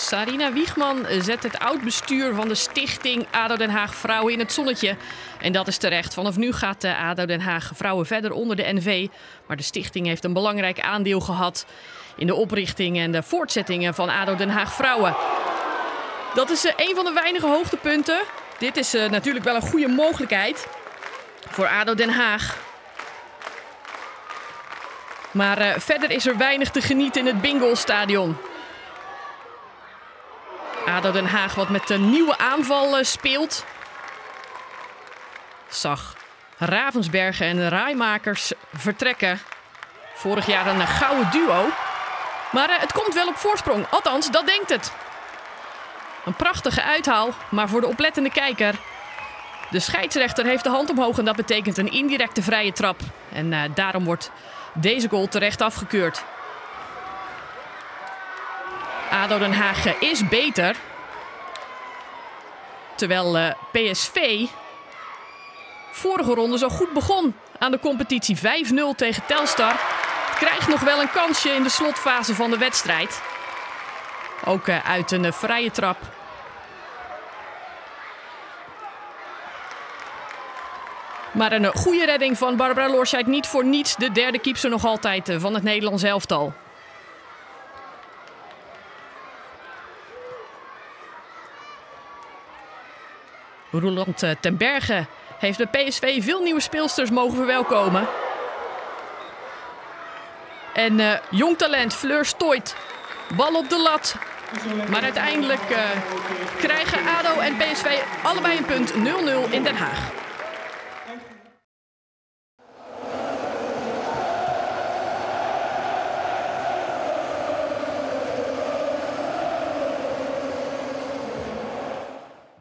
Sarina Wiegman zet het oud-bestuur van de stichting ADO Den Haag Vrouwen in het zonnetje. En dat is terecht. Vanaf nu gaat de ADO Den Haag Vrouwen verder onder de NV. Maar de stichting heeft een belangrijk aandeel gehad in de oprichting en de voortzettingen van ADO Den Haag Vrouwen. Dat is een van de weinige hoogtepunten. Dit is natuurlijk wel een goede mogelijkheid voor ADO Den Haag. Maar verder is er weinig te genieten in het Bingelstadion. ADO Den Haag wat met de nieuwe aanval speelt. Zag Ravensbergen en Raimakers vertrekken. Vorig jaar een gouden duo. Maar het komt wel op voorsprong. Althans, dat denkt het. Een prachtige uithaal, maar voor de oplettende kijker. De scheidsrechter heeft de hand omhoog en dat betekent een indirecte vrije trap. En daarom wordt deze goal terecht afgekeurd. ADO Den Haag is beter. Terwijl PSV vorige ronde zo goed begon aan de competitie. 5-0 tegen Telstar. Krijgt nog wel een kansje in de slotfase van de wedstrijd. Ook uit een vrije trap. Maar een goede redding van Barbara Loorscheid. Niet voor niets de derde keepster nog altijd van het Nederlands elftal. Roland Tenberge heeft bij PSV veel nieuwe speelsters mogen verwelkomen. En jong talent Fleur Stoit. Bal op de lat. Maar uiteindelijk krijgen ADO en PSV allebei een punt. 0-0 in Den Haag.